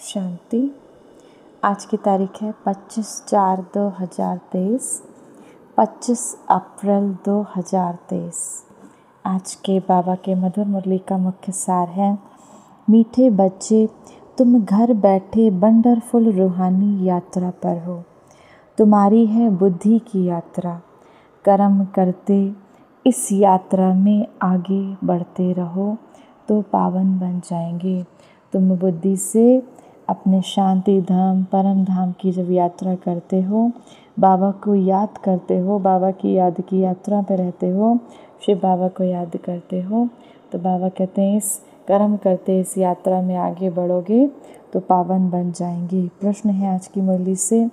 शांति। आज की तारीख है 25/4/2023, 25 अप्रैल 2023। आज के बाबा के मधुर मुरली का मुख्य सार है, मीठे बच्चे तुम घर बैठे वंडरफुल रूहानी यात्रा पर हो। तुम्हारी है बुद्धि की यात्रा, कर्म करते इस यात्रा में आगे बढ़ते रहो तो पावन बन जाएंगे। तुम बुद्धि से अपने शांति धाम परम धाम की जब यात्रा करते हो, बाबा को याद करते हो, बाबा की याद की यात्रा पे रहते हो, शिव बाबा को याद करते हो, तो बाबा कहते हैं इस कर्म करते इस यात्रा में आगे बढ़ोगे तो पावन बन जाएंगे। प्रश्न है आज की मुरली से,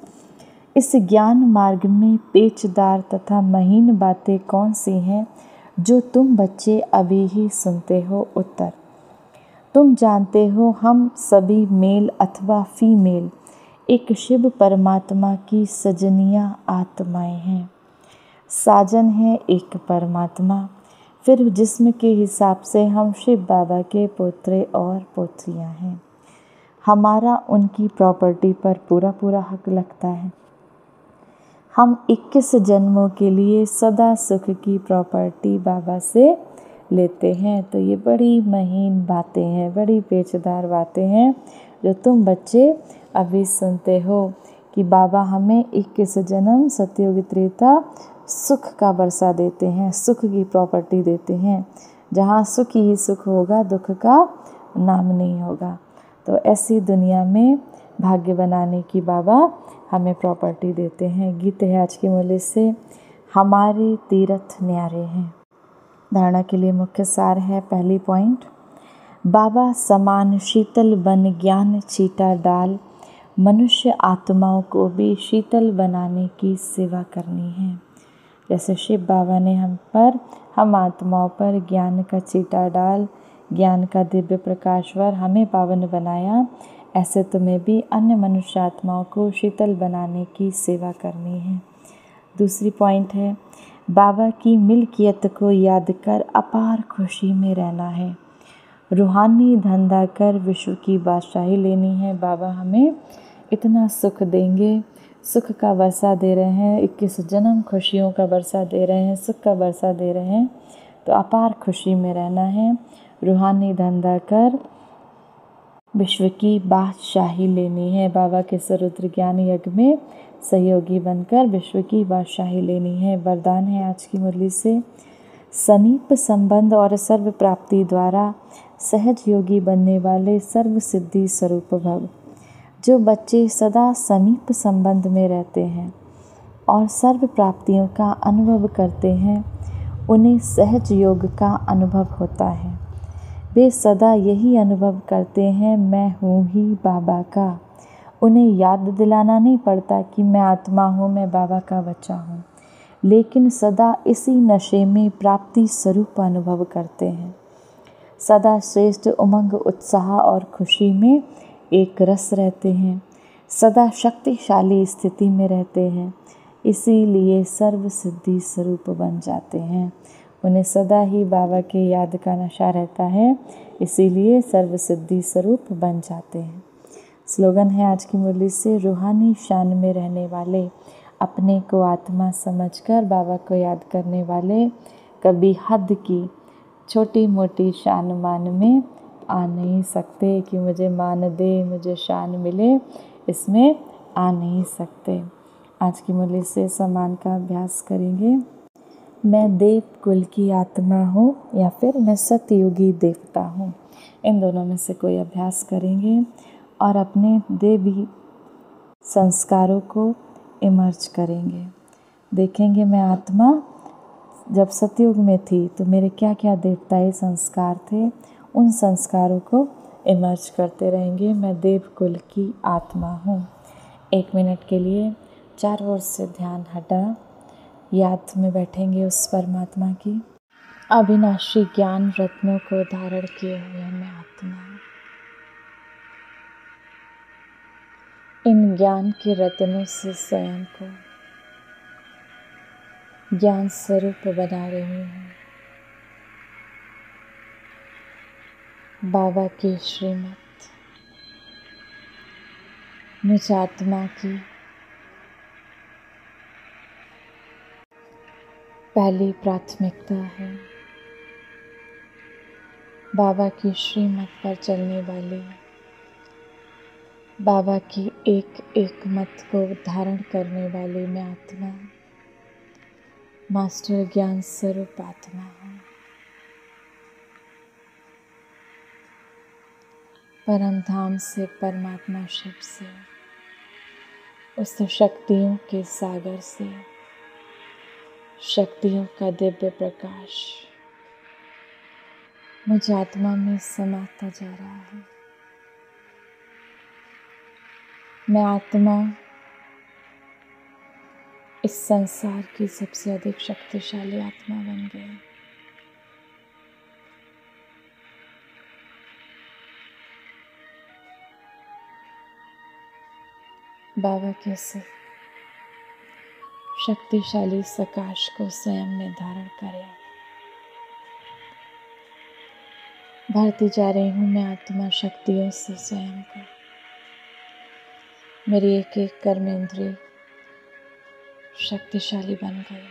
इस ज्ञान मार्ग में पेचदार तथा महीन बातें कौन सी हैं जो तुम बच्चे अभी ही सुनते हो? उत्तर, तुम जानते हो हम सभी मेल अथवा फीमेल एक शिव परमात्मा की सजनिया आत्माएं हैं। साजन है एक परमात्मा, फिर जिस्म के हिसाब से हम शिव बाबा के पोतरे और पोतरियां हैं। हमारा उनकी प्रॉपर्टी पर पूरा पूरा हक लगता है। हम 21 जन्मों के लिए सदा सुख की प्रॉपर्टी बाबा से लेते हैं। तो ये बड़ी महीन बातें हैं, बड़ी पेचदार बातें हैं जो तुम बच्चे अभी सुनते हो कि बाबा हमें 21 जन्म सतयुग त्रेता सुख का बरसा देते हैं, सुख की प्रॉपर्टी देते हैं। जहाँ सुख ही सुख होगा, दुख का नाम नहीं होगा। तो ऐसी दुनिया में भाग्य बनाने की बाबा हमें प्रॉपर्टी देते हैं। गीत है आज की मुरली से, हमारे तीर्थ न्यारे हैं। धारणा के लिए मुख्य सार है, पहली पॉइंट, बाबा समान शीतल बन ज्ञान छीटा डाल, मनुष्य आत्माओं को भी शीतल बनाने की सेवा करनी है। जैसे शिव बाबा ने हम आत्माओं पर ज्ञान का छीटा डाल, ज्ञान का दिव्य प्रकाशवर हमें पावन बनाया, ऐसे तुम्हें भी अन्य मनुष्य आत्माओं को शीतल बनाने की सेवा करनी है। दूसरी पॉइंट है, बाबा की मिल्कियत को याद कर अपार खुशी में रहना है। रूहानी धंधा कर विश्व की बादशाही लेनी है। बाबा हमें इतना सुख देंगे, सुख का वर्षा दे रहे हैं, 21 जन्म खुशियों का वर्षा दे रहे हैं, सुख का वर्षा दे रहे हैं, तो अपार खुशी में रहना है। रूहानी धंधा कर विश्व की बादशाही लेनी है। बाबा के सरुद्र ज्ञान यज्ञ में सहयोगी बनकर विश्व की बादशाही लेनी है। वरदान है आज की मुरली से, समीप संबंध और सर्व प्राप्ति द्वारा सहज योगी बनने वाले सर्व सिद्धि स्वरूप भव। जो बच्चे सदा समीप संबंध में रहते हैं और सर्व प्राप्तियों का अनुभव करते हैं, उन्हें सहज योग का अनुभव होता है। वे सदा यही अनुभव करते हैं, मैं हूँ ही बाबा का। उन्हें याद दिलाना नहीं पड़ता कि मैं आत्मा हूँ, मैं बाबा का बच्चा हूँ, लेकिन सदा इसी नशे में प्राप्ति स्वरूप अनुभव करते हैं। सदा श्रेष्ठ उमंग उत्साह और खुशी में एक रस रहते हैं, सदा शक्तिशाली स्थिति में रहते हैं, इसीलिए सर्व सिद्धि स्वरूप बन जाते हैं। उन्हें सदा ही बाबा के याद का नशा रहता है, इसीलिए सर्वसिद्धि स्वरूप बन जाते हैं। स्लोगन है आज की मुरली से, रूहानी शान में रहने वाले, अपने को आत्मा समझकर बाबा को याद करने वाले, कभी हद की छोटी मोटी शान मान में आ नहीं सकते। कि मुझे मान दे, मुझे शान मिले, इसमें आ नहीं सकते। आज की मुरली से सम्मान का अभ्यास करेंगे, मैं देव कुल की आत्मा हूँ या फिर मैं सतयुगी देवता हूँ, इन दोनों में से कोई अभ्यास करेंगे और अपने देवी संस्कारों को इमर्ज करेंगे। देखेंगे मैं आत्मा जब सतयुग में थी तो मेरे क्या क्या देवताई संस्कार थे, उन संस्कारों को इमर्ज करते रहेंगे। मैं देव कुल की आत्मा हूँ। 1 मिनट के लिए चारों ओर से ध्यान हटा, याद में बैठेंगे उस परमात्मा की। अविनाशी ज्ञान रत्नों को धारण किए हुए मैं आत्मा हूँ। इन ज्ञान के रत्नों से स्वयं को ज्ञान स्वरूप बना रही हूँ। बाबा की श्रीमत मुझ आत्मा की। पहली प्राथमिकता है बाबा की श्रीमत पर चलने वाले, बाबा की एक एक मत को धारण करने वाले मैं आत्मा, मास्टर ज्ञान स्वरूप आत्मा है। परम धाम से, परमात्मा शिव से, उस शक्तियों के सागर से, शक्तियों का दिव्य प्रकाश मुझ आत्मा में समाता जा रहा है। मैं आत्मा इस संसार की सबसे अधिक शक्तिशाली आत्मा बन गई। बाबा के शक्तिशाली प्रकाश को स्वयं में धारण करें। भरती जा रही हूँ मैं आत्मा शक्तियों से स्वयं को। मेरी एक एक कर्मेंद्रिय शक्तिशाली बन गई।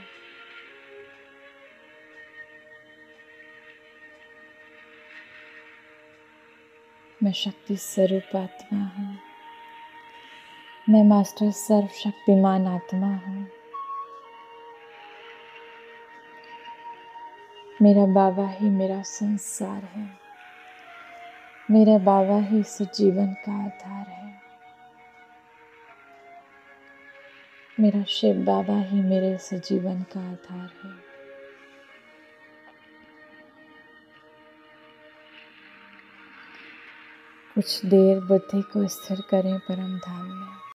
मैं शक्ति स्वरूप आत्मा हूँ। मैं मास्टर सर्वशक्तिमान आत्मा हूँ। मेरा बाबा ही मेरा संसार है। मेरा बाबा ही सुजीवन का आधार है। मेरा शिव बाबा ही मेरे सुजीवन का आधार है। कुछ देर बुद्धि को स्थिर करें परम धाम में।